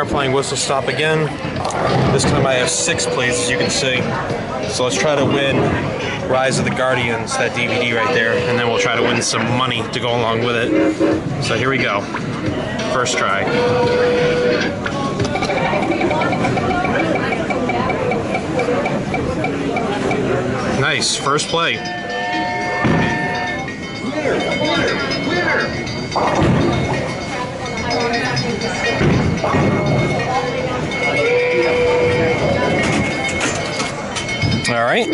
are playing Whistle Stop again. This time I have 6 plays, as you can see. So let's try to win Rise of the Guardians, that DVD right there, and then we'll try to win some money to go along with it. So here we go. First try. Nice, first play. All right.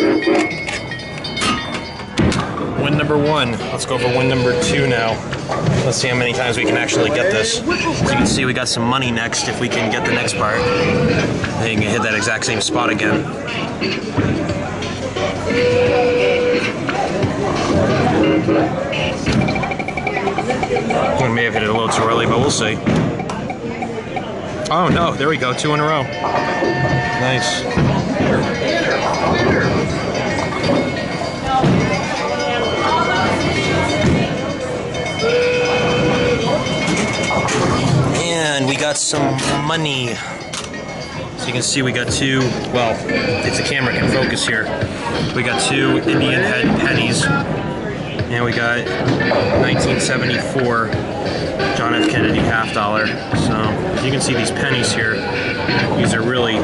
Win number 1. Let's go for win number 2 now. Let's see how many times we can actually get this. As you can see, we got some money next if we can get the next part. Then you can hit that exact same spot again. We may have hit it a little too early, but we'll see. Oh no, there we go, 2 in a row. Nice. And we got some money. So you can see we got 2, well, if the camera can focus here, we got 2 Indian head pennies. And we got 1974 John F. Kennedy $1/2. So you can see these pennies here. These are really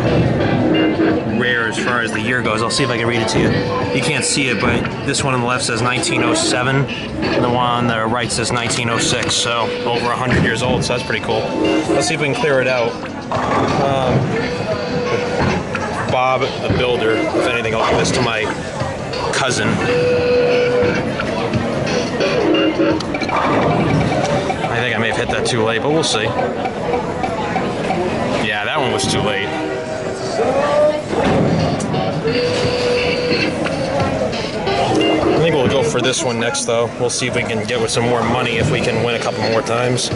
rare as far as the year goes. I'll see if I can read it to you. You can't see it, but this one on the left says 1907, and the one on the right says 1906. So over 100 years old. So that's pretty cool. Let's see if we can clear it out. Bob the Builder. If anything, I'll give this to my cousin. I think I may have hit that too late, but we'll see. Yeah, that one was too late. I think we'll go for this one next, though. We'll see if we can get with some more money if we can win a couple more times.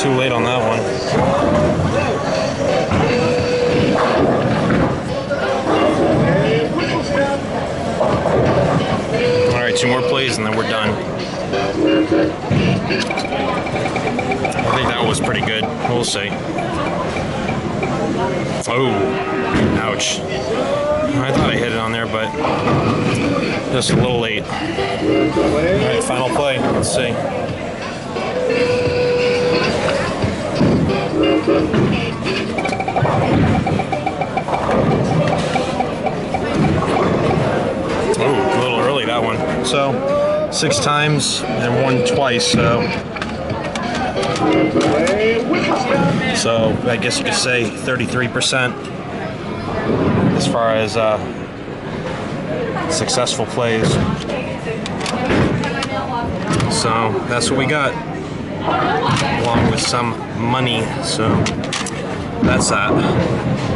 Too late on that one. All right, 2 more plays and then we're done. I think that was pretty good. We'll see. Oh, ouch. I thought I hit it on there, but just a little late. All right, final play. Let's see. Oh, a little early that one. So 6 times and won twice. So I guess you could say 33% as far as successful plays. So that's what we got, along with some money. So that's that.